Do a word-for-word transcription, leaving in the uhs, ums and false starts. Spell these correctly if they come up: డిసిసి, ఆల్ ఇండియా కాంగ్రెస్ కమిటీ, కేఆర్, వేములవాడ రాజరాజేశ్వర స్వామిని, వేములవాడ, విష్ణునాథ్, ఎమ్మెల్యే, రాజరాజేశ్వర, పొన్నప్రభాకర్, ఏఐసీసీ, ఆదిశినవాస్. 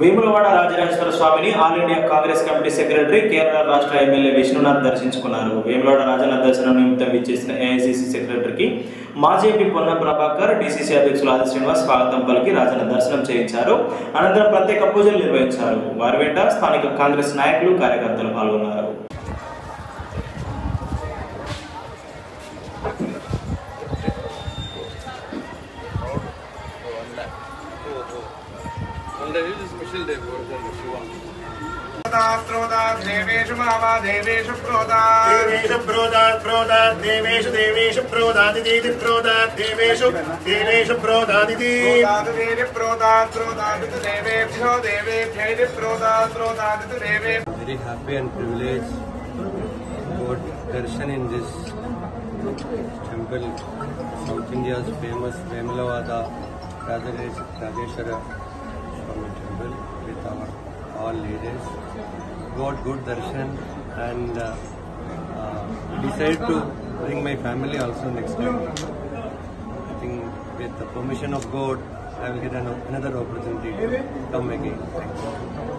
వేములవాడ రాజరాజేశ్వర స్వామిని ఆల్ ఇండియా కాంగ్రెస్ కమిటీ secretary, కేఆర్ రాష్ట్ర ఎమ్మెల్యే విష్ణునాథ్ దర్శించుకున్నారు. వేములవాడ రాజన్న దర్శనం నిమిత్తం విచ్చేసిన ఏఐసిసి సెక్రటరీకి మాజీ ఎంపీ పొన్నప్రభాకర్, డిసిసి అధ్యక్షులు ఆదిశినవాస్ స్వాగతం పలికి రాజన్న దర్శనం చేయించారు. అనంతరం ప్రత్యేక పూజలు నిర్వహించారు. వారి వెంట స్థానిక కాంగ్రెస్ నాయకులు, కార్యకర్తలు పాల్గొన్నారు. देवेशु मामा देवेशु प्रोदा देवेशु प्रोदा प्रोदा देवेशु देवेशु प्रोदा दिदि प्रोदा देवेशु देवेशु प्रोदा दिदि देवे प्रोदा प्रोदा देवेभ्यो देवेभ्य दि प्रोदा प्रोदा देवे. Very happy and privileged about darshan in this temple, South India's famous Vemulavada Rajarajeshwara Swami temple with our all leaders. Got good darshan and uh, uh, decided to bring my family also next time. I think with the permission of God, I will get an, another opportunity to come again. Thank you.